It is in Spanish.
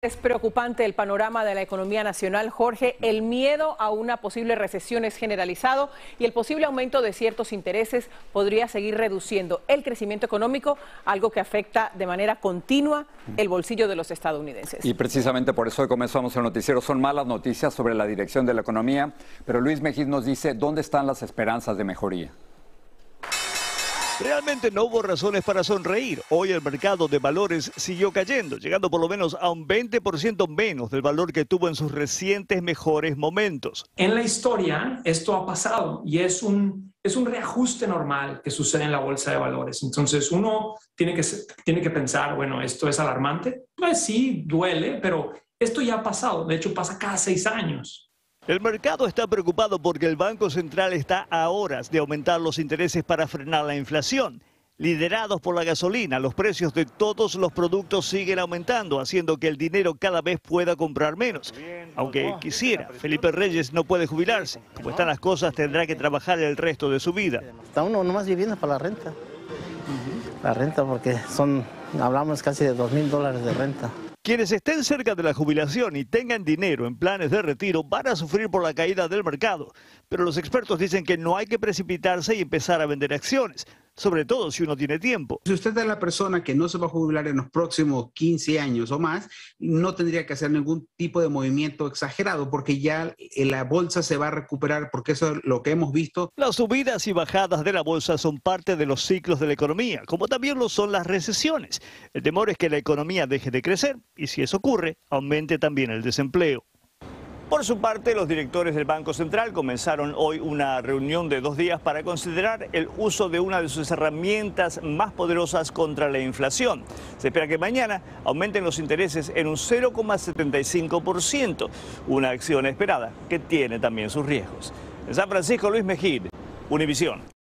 Es preocupante el panorama de la economía nacional, Jorge. El miedo a una posible recesión es generalizado y el posible aumento de ciertos intereses podría seguir reduciendo el crecimiento económico, algo que afecta de manera continua el bolsillo de los estadounidenses. Y precisamente por eso hoy comenzamos el noticiero. Son malas noticias sobre la dirección de la economía, pero Luis Megid nos dice dónde están las esperanzas de mejoría. Realmente no hubo razones para sonreír. Hoy el mercado de valores siguió cayendo, llegando por lo menos a un 20% menos del valor que tuvo en sus recientes mejores momentos. En la historia esto ha pasado y es un reajuste normal que sucede en la bolsa de valores. Entonces uno tiene que pensar, bueno, esto es alarmante. Pues sí, duele, pero esto ya ha pasado. De hecho, pasa cada 6 años. El mercado está preocupado porque el Banco Central está a horas de aumentar los intereses para frenar la inflación. Liderados por la gasolina, los precios de todos los productos siguen aumentando, haciendo que el dinero cada vez pueda comprar menos. Aunque quisiera, Felipe Reyes no puede jubilarse. Como están las cosas, tendrá que trabajar el resto de su vida. Está uno nomás viviendo para la renta. La renta, porque hablamos casi de $2,000 de renta. Quienes estén cerca de la jubilación y tengan dinero en planes de retiro van a sufrir por la caída del mercado, pero los expertos dicen que no hay que precipitarse y empezar a vender acciones, sobre todo si uno tiene tiempo. Si usted es la persona que no se va a jubilar en los próximos 15 años o más, no tendría que hacer ningún tipo de movimiento exagerado porque ya la bolsa se va a recuperar, porque eso es lo que hemos visto. Las subidas y bajadas de la bolsa son parte de los ciclos de la economía, como también lo son las recesiones. El temor es que la economía deje de crecer. Y si eso ocurre, aumente también el desempleo. Por su parte, los directores del Banco Central comenzaron hoy una reunión de 2 días para considerar el uso de una de sus herramientas más poderosas contra la inflación. Se espera que mañana aumenten los intereses en un 0,75%, una acción esperada que tiene también sus riesgos. En San Francisco, Luis Megid, Univisión.